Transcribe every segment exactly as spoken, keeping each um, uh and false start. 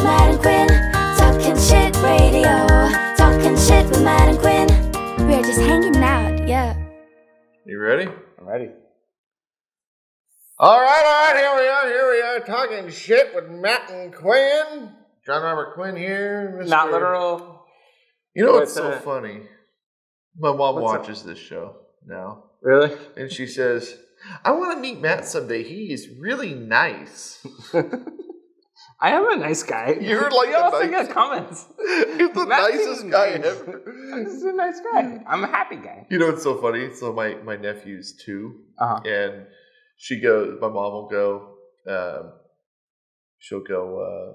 with Matt and Quinn, talking shit radio, talking shit with Matt and Quinn. We're just hanging out, yeah. You ready? I'm ready. All right, all right, here we are, here we are, talking shit with Matt and Quinn. John Robert Quinn here. Mister Not literal. You know what's so funny? My mom watches this show now. Really? And she says, I want to meet Matt someday. He is really nice. I am a nice guy. You're like you the also nice... get comments. You're the Matt nicest guy nice. ever. I'm just a nice guy. I'm a happy guy. You know what's so funny? So my, my nephew's two. Uh-huh. And she goes, my mom will go, um, she'll go, uh,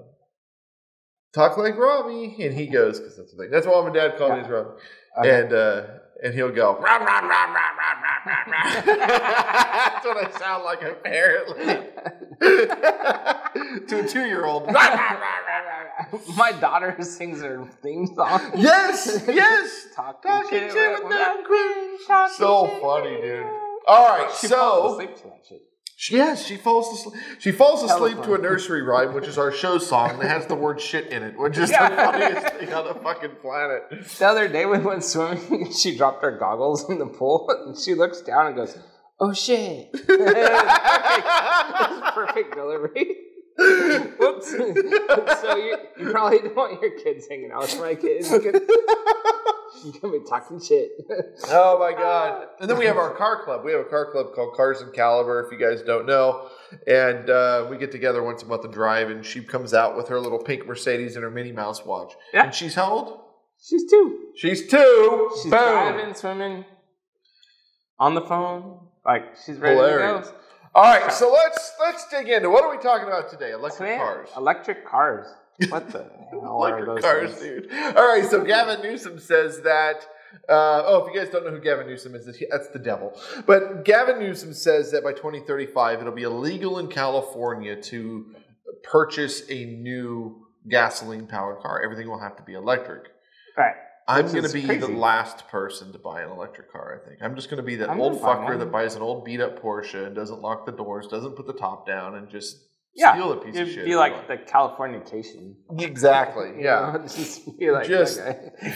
talk like Robbie, and he goes because that's the thing. That's why mom and dad call me yeah. Robbie, okay. and uh, and he'll go. Rom, rom, rom, rom, rom, rom, rom. That's what I sound like apparently to a two-year-old. My daughter sings her theme song. Yes, yes. Talking, talking shit, shit with that queen. So shit. Funny, dude. All right, she so. Falls asleep to that shit. She, yes, she falls asleep. She falls asleep to a nursery rhyme, which is our show song that has the word shit in it, which is yeah. the funniest thing on the fucking planet. The other day we went swimming and she dropped her goggles in the pool and she looks down and goes, "Oh shit." That's perfect delivery. Whoops. So you, you probably don't want your kids hanging out with my kids. You're gonna be talking shit. Oh my god! And then we have our car club. We have a car club called Cars and Caliber. If you guys don't know, and uh, we get together once a month and drive. And she comes out with her little pink Mercedes and her Minnie Mouse watch. Yeah. And she's how old? She's two. She's two. She's Boom. driving, swimming, on the phone. Like she's ready Hilarious. to go. All right, so let's let's dig into what are we talking about today? Electric today, cars. Electric cars. What the hell like are those cars, things? dude? All right, so Gavin Newsom says that. Uh, oh, if you guys don't know who Gavin Newsom is, that's the devil. But Gavin Newsom says that by twenty thirty-five, it'll be illegal in California to purchase a new gasoline-powered car. Everything will have to be electric. All right. I'm going to be crazy. the last person to buy an electric car, I think. I'm just going to be that I'm old fucker buy that buys an old beat-up Porsche and doesn't lock the doors, doesn't put the top down, and just... Yeah, steal a piece it'd of shit. Be like, like the Californication. Exactly. Yeah, you know, just be like just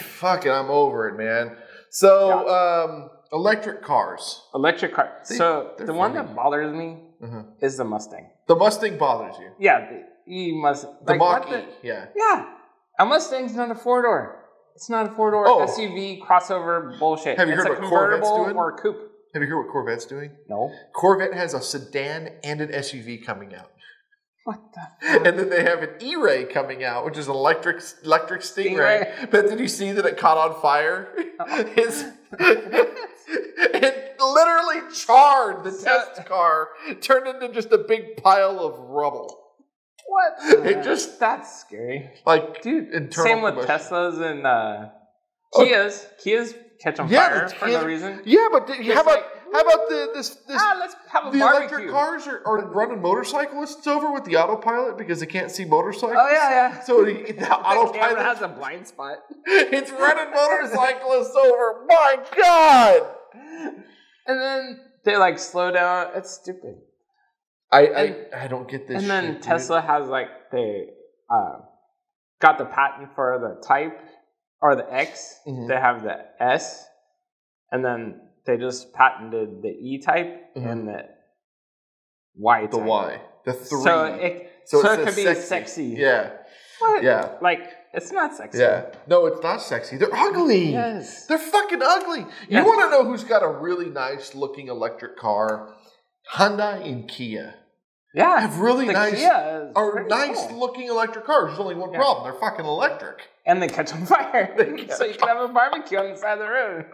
fuck it. I'm over it, man. So yeah. um, electric cars. Electric cars. They, so the funny. one that bothers me uh-huh. is the Mustang. The Mustang bothers you. Yeah, the E must the like, Mach-E. Yeah, yeah. A Mustang's not a four door. It's not a four door oh. S U V crossover bullshit. Have you it's heard a what Corvette's doing? Or a coupe. Have you heard what Corvette's doing? No. Corvette has a sedan and an S U V coming out. What the fuck? And then they have an E-Ray coming out, which is an electric, electric Stingray. Stingray. But did you see that it caught on fire? Oh. It's, it literally charred the test car, turned into just a big pile of rubble. What? The, it just that's scary. Like, dude, internal same with combustion. Teslas and uh, Kias. Oh. Kias catch on yeah, fire for no reason. Yeah, but did, how about? Like, How about the this, this ah, let's have a the barbecue. Electric cars are, are running motorcyclists over with the autopilot because they can't see motorcyclists? Oh yeah, yeah. So the, the, the autopilot has a blind spot. It's running motorcyclists over. My God! And then they like slow down. It's stupid. I and, I, I don't get this. And shit, then dude. Tesla has like they uh, got the patent for the Type or the X. Mm-hmm. They have the S, and then. They just patented the E-type mm-hmm. and the Y-type. The Y. The three. So it, so so it, it could be sexy. sexy. Yeah. What? Yeah. Like, it's not sexy. Yeah. No, it's not sexy. They're ugly. Yes. They're fucking ugly. Yes. You want to know who's got a really nice-looking electric car? Honda and Kia. Yeah. Have really nice, are nice-looking cool. electric cars. There's only one yeah. problem. They're fucking electric. And they catch on fire. Catch so you can have a barbecue on the side of the road.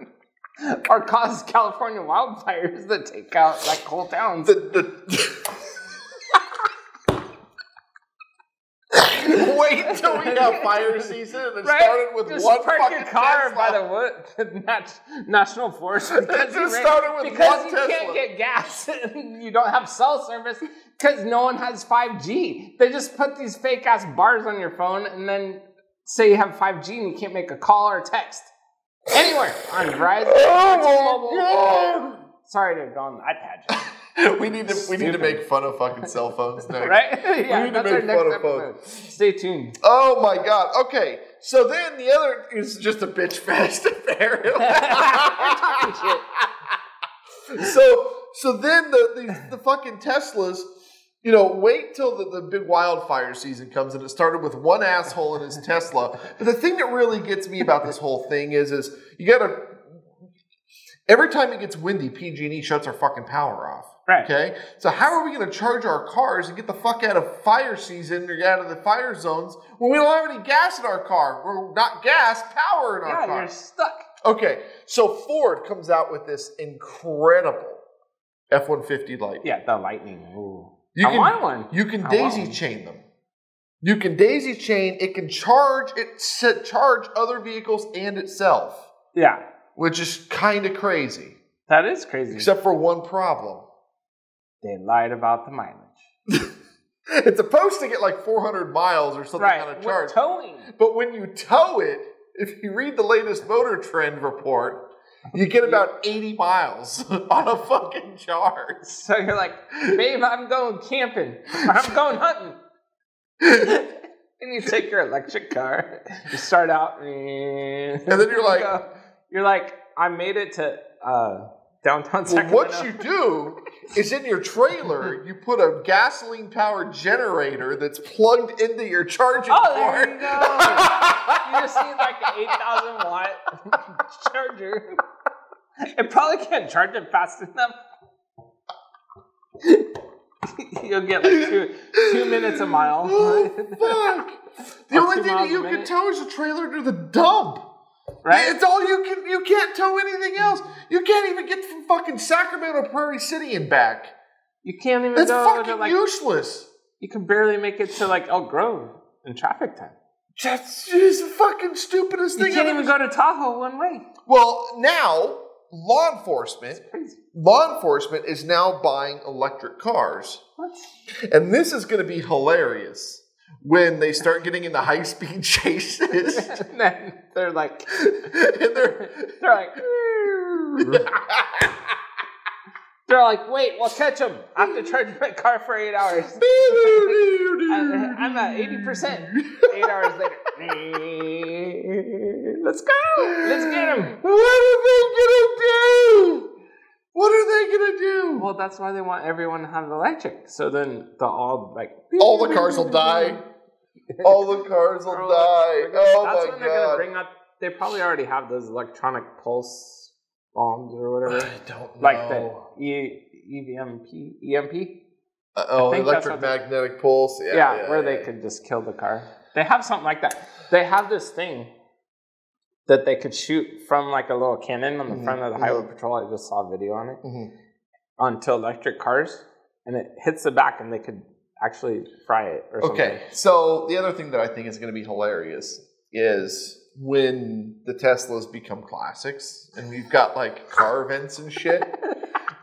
Or cause California wildfires that take out like whole towns. The, the Wait till we have fire season and right? started with just one park fucking your car Tesla. by the nat national forest. It just rain, started with because one Tesla. Because you can't get gas and you don't have cell service because no one has five G. They just put these fake ass bars on your phone and then say you have five G and you can't make a call or a text. Anywhere on Verizon. Oh my God. Sorry to have gone that tangent. We need to Stupid. we need to make fun of fucking cell phones next. Right? Yeah, we need to make fun of phones. Stay tuned. Oh my god. Okay. So then the other is just a bitch fest affair. so so then the, the the fucking Teslas, you know, wait till the, the big wildfire season comes, and it started with one asshole in his Tesla. But the thing that really gets me about this whole thing is is you gotta every time it gets windy, P G and E shuts our fucking power off. Right. Okay? So how are we going to charge our cars and get the fuck out of fire season or out of the fire zones when we don't have any gas in our car? We're not gas, power in our yeah, car. Yeah, you're stuck. Okay. So Ford comes out with this incredible F one fifty Lightning. Yeah, the Lightning. Ooh. You I can, want one. You can I daisy chain them. You can daisy chain. It can charge, it set, charge other vehicles and itself. Yeah. Which is kind of crazy. That is crazy. Except for one problem. They lied about the mileage. It's supposed to get like four hundred miles or something right. on a charge. We're towing. But when you tow it, if you read the latest Motor Trend report, you get about eighty miles on a fucking charge. So you're like, babe, I'm going camping. I'm going hunting. And you take your electric car. You start out. And then you're like... Go. You're like, I made it to uh, downtown Sacramento. Well, what you do is in your trailer, you put a gasoline-powered generator that's plugged into your charging oh, port. Oh, there you go. You just see like an eight thousand watt charger. It probably can't charge it fast enough. You'll get like two, two minutes a mile. Oh, fuck. The only thing that you can tow is a trailer to the dump. Right? It's all you can. You can't tow anything else. You can't even get from fucking Sacramento Prairie City and back. You can't even. That's go fucking to like, useless. You can barely make it to like Elk Grove in traffic time. That's just the fucking stupidest thing. You can't I've even ever... go to Tahoe one way. Well, now law enforcement, law enforcement is now buying electric cars. What? And this is going to be hilarious. When they start getting into high speed chases, and then they're like, and they're they're like, they're like, wait, we'll catch them. I have to charge my car for eight hours. I'm at eighty percent. Eight hours later, let's go. Let's get them. What are they gonna do? What are they gonna do? Well, that's why they want everyone to have an electric. So then the all like all the cars will die. All the cars will all die. Gonna, oh my god! That's when they're gonna bring up. They probably already have those electronic pulse bombs or whatever. I don't know. Like the E M P. Uh, oh, electric magnetic pulse. Yeah, yeah, yeah where yeah, they yeah. could just kill the car. They have something like that. They have this thing that they could shoot from like a little cannon on the mm-hmm. front of the highway mm-hmm. patrol. I just saw a video on it. Mm-hmm. Onto electric cars, and it hits the back, and they could actually fry it or something. Okay, so the other thing that I think is going to be hilarious is when the Teslas become classics, and we've got like car vents and shit.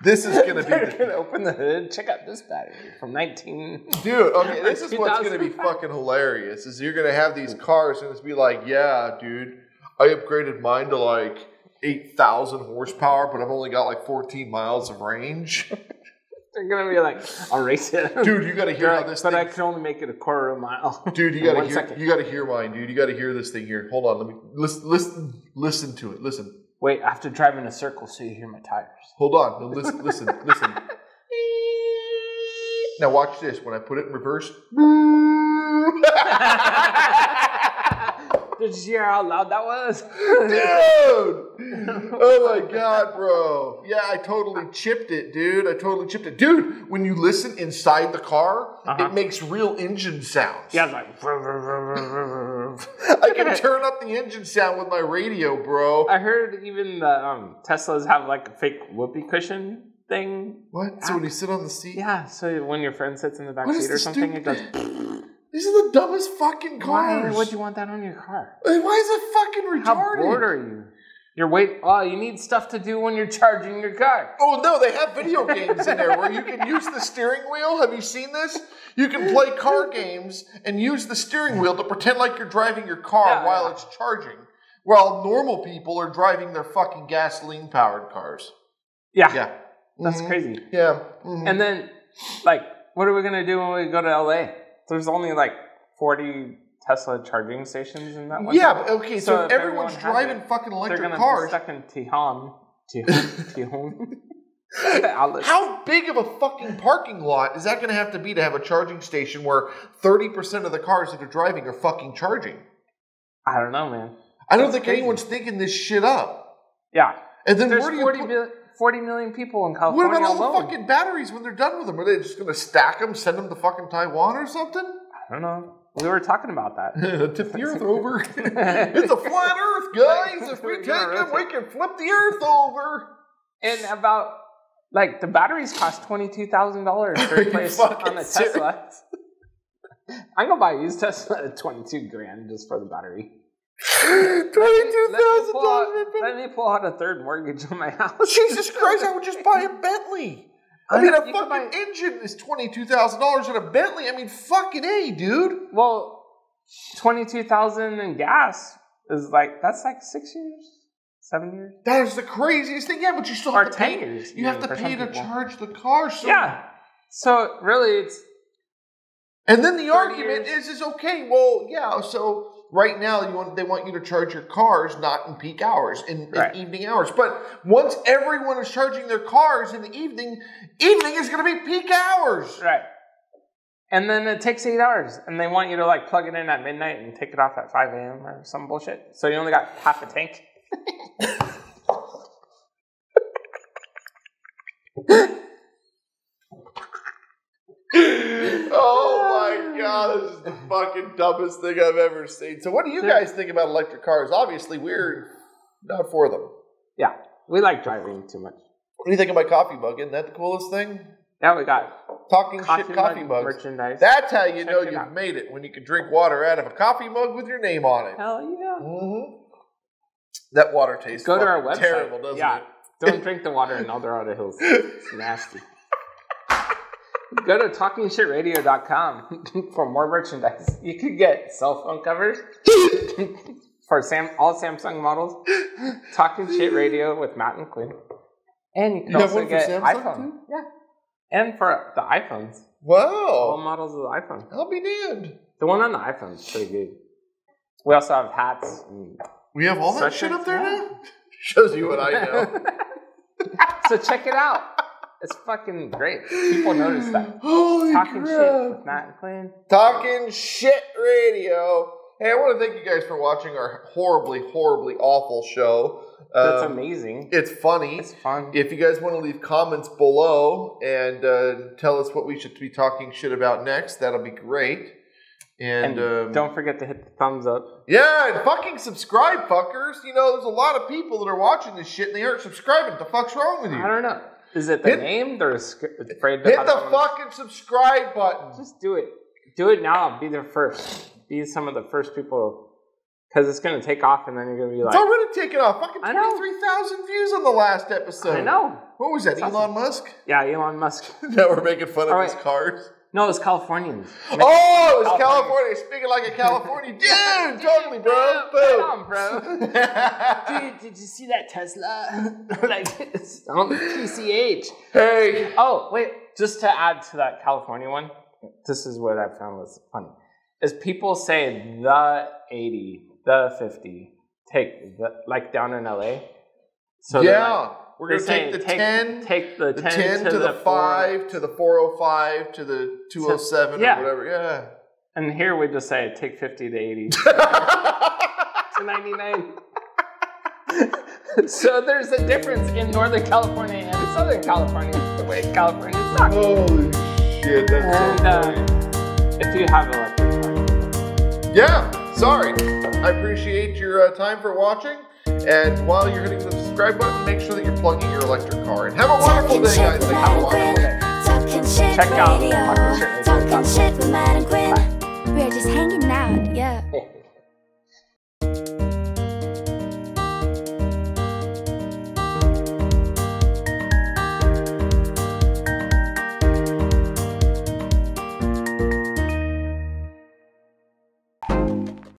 This is going to be. They're going to open the hood. Check out this battery from nineteen. Dude, okay, this is what's going to be fucking hilarious. Is you're going to have these cars, and it's be like, yeah, dude. I upgraded mine to like eight thousand horsepower, but I've only got like fourteen miles of range. They're going to be like, I'll race it. Dude, you got to hear like, how this but thing... But I can only make it a quarter of a mile. Dude, you got to hear You got to hear mine, dude. You got to hear this thing here. Hold on. Let me listen, listen, listen to it. Listen. Wait, I have to drive in a circle so you hear my tires. Hold on. No, listen, listen, listen. Now watch this. When I put it in reverse... Did you hear how loud that was? Dude! Oh my god, bro. Yeah, I totally chipped it, dude. I totally chipped it. Dude, when you listen inside the car, uh-huh. it makes real engine sounds. Yeah, it's like... I can turn up the engine sound with my radio, bro. I heard even the um, Teslas have like a fake whoopee cushion thing. What? So when you sit on the seat? Yeah, so when your friend sits in the back what seat or something, it goes... These are the dumbest fucking cars. Why would you want that on your car? Why is it fucking retarded? How bored are you? You're waiting. Oh, you need stuff to do when you're charging your car. Oh, no. They have video games in there where you can use the steering wheel. Have you seen this? You can play car games and use the steering wheel to pretend like you're driving your car yeah. while it's charging. While normal people are driving their fucking gasoline-powered cars. Yeah. Yeah. That's mm-hmm. crazy. Yeah. Mm-hmm. And then, like, what are we going to do when we go to L A? There's only, like, forty Tesla charging stations in that one. Yeah, but, okay, so, so if everyone's driving it, fucking electric they're gonna cars. They're going to be stuck in Tijuana. Tijuana. How big of a fucking parking lot is that going to have to be to have a charging station where thirty percent of the cars that are driving are fucking charging? I don't know, man. I don't That's think crazy. Anyone's thinking this shit up. Yeah. And then there's where do you put, mil- forty million people in California. What about all alone? The fucking batteries when they're done with them? Are they just going to stack them, send them to fucking Taiwan or something? I don't know. We were talking about that. Tip the earth over. It's a flat earth, guys. If we take them, we can flip the earth over. And about, like, the batteries cost twenty-two thousand dollars to replace on a Tesla. I'm going to buy a used Tesla at twenty-two grand just for the battery. twenty-two thousand dollars. Let, let me pull out a third mortgage on my house. Jesus Christ, I would just buy a Bentley. I mean, a fucking buy... engine is twenty-two thousand dollars in a Bentley. I mean, fucking A, dude. Well, twenty-two thousand dollars in gas is like, that's like six years, seven years. That is the craziest thing. Yeah, but you still have or to pay. Years, you have to pay to people. Charge the car. So yeah. So, really, it's... And then the argument years. is, is okay, well, yeah, so... Right now, you want, they want you to charge your cars not in peak hours, in, right. in evening hours. But once everyone is charging their cars in the evening, evening is going to be peak hours. Right. And then it takes eight hours, and they want you to like plug it in at midnight and take it off at five a.m. or some bullshit. So you only got half a tank. Oh my god, this is the fucking dumbest thing I've ever seen. So what do you guys think about electric cars? Obviously, we're not for them. Yeah, we like driving too much. What do you think of my coffee mug? Isn't that the coolest thing? Yeah, we got Talking Shit coffee mug mugs. Merchandise. That's how you know you've made it, when you can drink water out of a coffee mug with your name on it. Hell yeah. Mm-hmm. That water tastes Go to our website. terrible, doesn't yeah. it? Don't drink the water in Eldorado Hills. It's nasty. Go to talking shit radio dot com for more merchandise. You could get cell phone covers for Sam, all Samsung models. Talking Shit Radio with Matt and Quinn. And you can you also get iPhone. Too? Yeah. And for the iPhones. Wow. All models of the iPhone. I'll be damned. The one on the iPhone is pretty good. We also have hats. And we have all that shit up there now? Yeah. Shows you what I know. So check it out. It's fucking great. People notice that. Holy Talking crap. Shit with Matt and Quinn. Talking Shit Radio. Hey, I want to thank you guys for watching our horribly, horribly awful show. That's um, amazing. It's funny. It's fun. If you guys want to leave comments below and uh, tell us what we should be talking shit about next, that'll be great. And, and um, don't forget to hit the thumbs up. Yeah, and fucking subscribe, fuckers. You know, there's a lot of people that are watching this shit and they aren't subscribing. What the fuck's wrong with you? I don't know. Is it the hit, name? They're afraid to hit the fucking subscribe button. Just do it. Do it now. Be the first. Be some of the first people. Because it's going to take off and then you're going to be like... It's already taken off. Fucking twenty-three thousand views on the last episode. I know. What was that? It's Elon awesome. Musk? Yeah, Elon Musk. Now we're making fun of right. his cars. No, it was Californians. Making oh, it was California. Speaking like a Californian. Dude, totally, bro. Boom. Right on, bro. Dude, did you see that Tesla? Like, it's on the P C H. Hey. Oh, wait. Just to add to that California one, this is what I found was funny. Is people say the eighty, the fifty, take the, like down in L A. So yeah. Like, we're going to take the take, ten, take the ten, ten to, to the, the five, four, to the four oh five, to the two oh seven, yeah. or whatever. Yeah. And here we just say, take fifty to eighty, to ninety-nine. So there's a difference in Northern California and Southern California, the way California is talking. Holy shit, that's and, uh, if you have electric cars. Yeah, sorry. I appreciate your uh, time for watching. And while you're hitting the subscribe button, make sure that you're plugging your electric car. And have a wonderful day, guys. Like, have a wonderful day. Check out Talking Shit with Matt and Quinn. We're just hanging out, yeah.